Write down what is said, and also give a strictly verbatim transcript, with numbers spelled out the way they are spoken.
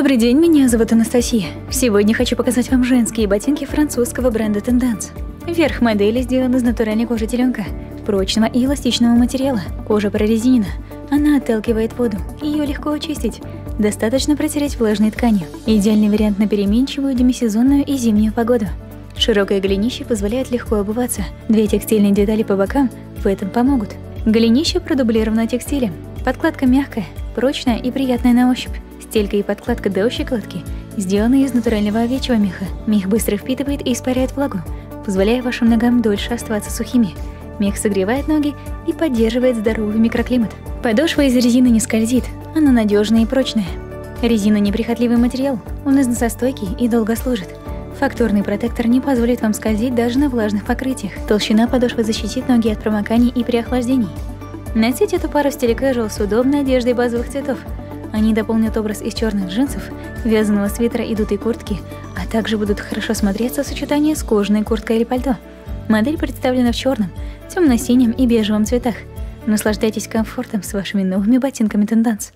Добрый день, меня зовут Анастасия. Сегодня хочу показать вам женские ботинки французского бренда Tendance. Верх модели сделан из натуральной кожи теленка, прочного и эластичного материала. Кожа прорезинена, она отталкивает воду, ее легко очистить. Достаточно протереть влажной тканью. Идеальный вариант на переменчивую демисезонную и зимнюю погоду. Широкое голенище позволяет легко обуваться. Две текстильные детали по бокам в этом помогут. Голенище продублировано текстилем. Подкладка мягкая, прочная и приятная на ощупь. Стелька и подкладка до щиколотки сделаны из натурального овечьего меха. Мех быстро впитывает и испаряет влагу, позволяя вашим ногам дольше оставаться сухими. Мех согревает ноги и поддерживает здоровый микроклимат. Подошва из резины не скользит, она надежная и прочная. Резина – неприхотливый материал, он износостойкий и долго служит. Фактурный протектор не позволит вам скользить даже на влажных покрытиях. Толщина подошвы защитит ноги от промоканий и при охлаждении. Носить эту пару в стиле casual с удобной одеждой базовых цветов. Они дополнят образ из черных джинсов, вязаного свитера и дутой куртки, а также будут хорошо смотреться в сочетании с кожаной курткой или пальто. Модель представлена в черном, темно-синем и бежевом цветах. Наслаждайтесь комфортом с вашими новыми ботинками Tendance.